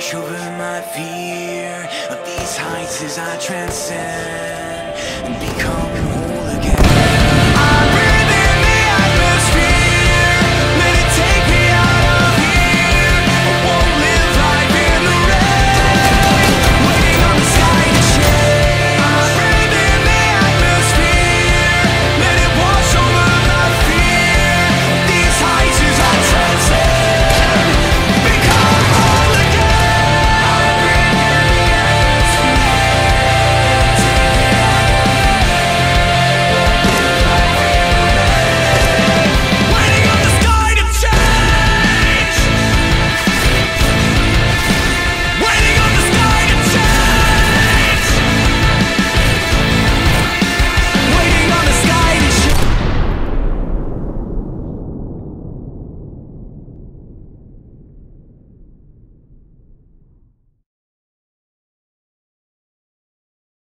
wash over my fear of these heights as I transcend and become.